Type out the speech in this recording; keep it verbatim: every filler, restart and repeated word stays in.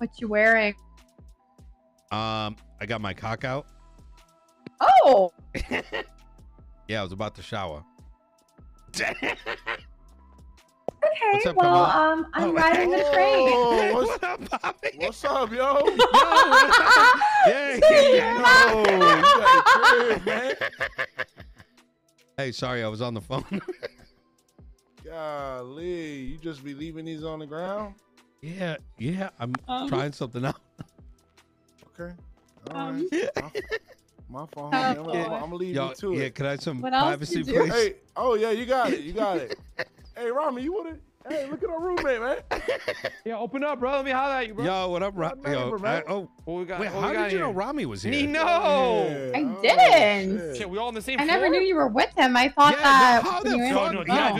What you wearing? Um, I got my cock out. Oh. Yeah, I was about to shower. Okay, up, well, um, I'm oh, riding the train. Oh, what's up, Bobby? What's up, yo? Yo, what's up? Yeah, yeah, yo, you got the crib, man. Hey, sorry, I was on the phone. Golly, you just be leaving these on the ground? Yeah, yeah, I'm um, trying something out. Okay, all um, right. Yeah. My phone. I'm gonna leave you to it. Yeah, can I have some privacy, please? Hey, oh yeah, you got it. You got it. Hey, Rami, you wanna? Hey, look at our roommate, man. Yeah, open up, bro. Let me holler at you, bro. Yo, what up, Rami? Yo, I, oh, what we got? Wait, what how we got did here? You know Rami was here? No, yeah. I didn't. Oh, shit. Shit, we all in the same. I floor? Never knew you were with him. I thought yeah, that. No, how the fuck?